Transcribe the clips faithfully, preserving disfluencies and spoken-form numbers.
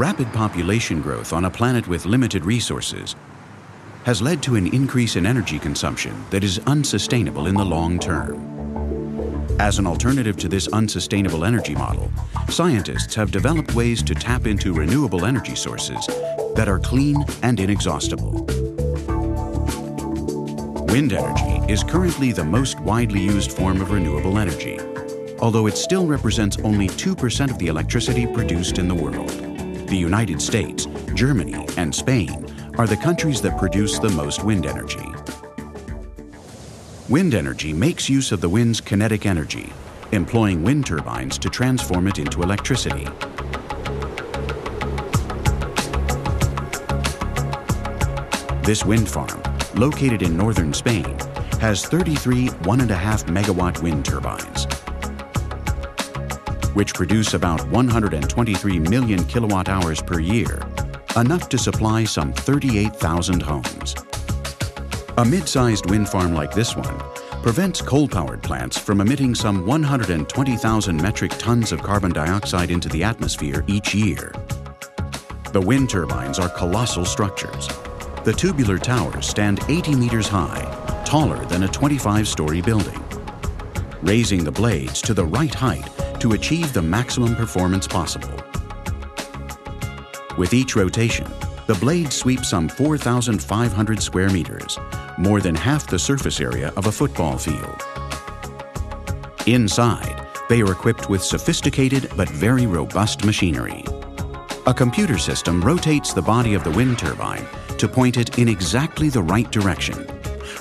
Rapid population growth on a planet with limited resources has led to an increase in energy consumption that is unsustainable in the long term. As an alternative to this unsustainable energy model, scientists have developed ways to tap into renewable energy sources that are clean and inexhaustible. Wind energy is currently the most widely used form of renewable energy, although it still represents only two percent of the electricity produced in the world. The United States, Germany, and Spain are the countries that produce the most wind energy. Wind energy makes use of the wind's kinetic energy, employing wind turbines to transform it into electricity. This wind farm, located in northern Spain, has thirty-three one and a half megawatt wind turbines, which produce about one hundred twenty-three million kilowatt hours per year, enough to supply some thirty-eight thousand homes. A mid-sized wind farm like this one prevents coal-powered plants from emitting some one hundred twenty thousand metric tons of carbon dioxide into the atmosphere each year. The wind turbines are colossal structures. The tubular towers stand eighty meters high, taller than a twenty-five story building, raising the blades to the right height to achieve the maximum performance possible. With each rotation, the blades sweep some four thousand five hundred square meters, more than half the surface area of a football field. Inside, they are equipped with sophisticated but very robust machinery. A computer system rotates the body of the wind turbine to point it in exactly the right direction,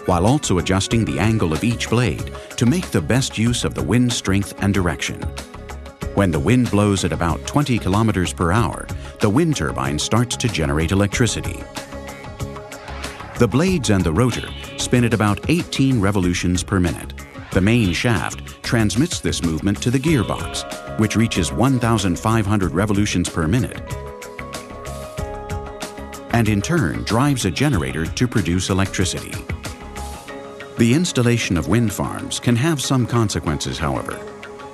while also adjusting the angle of each blade to make the best use of the wind strength and direction. When the wind blows at about twenty kilometers per hour, the wind turbine starts to generate electricity. The blades and the rotor spin at about eighteen revolutions per minute. The main shaft transmits this movement to the gearbox, which reaches one thousand five hundred revolutions per minute, and in turn drives a generator to produce electricity. The installation of wind farms can have some consequences, however,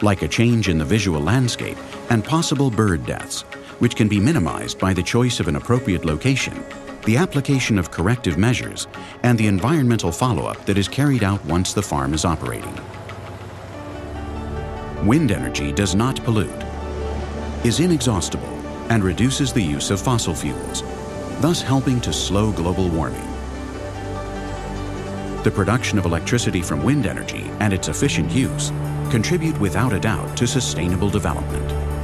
like a change in the visual landscape and possible bird deaths, which can be minimized by the choice of an appropriate location, the application of corrective measures, and the environmental follow-up that is carried out once the farm is operating. Wind energy does not pollute, is inexhaustible, and reduces the use of fossil fuels, thus helping to slow global warming. The production of electricity from wind energy and its efficient use contribute without a doubt to sustainable development.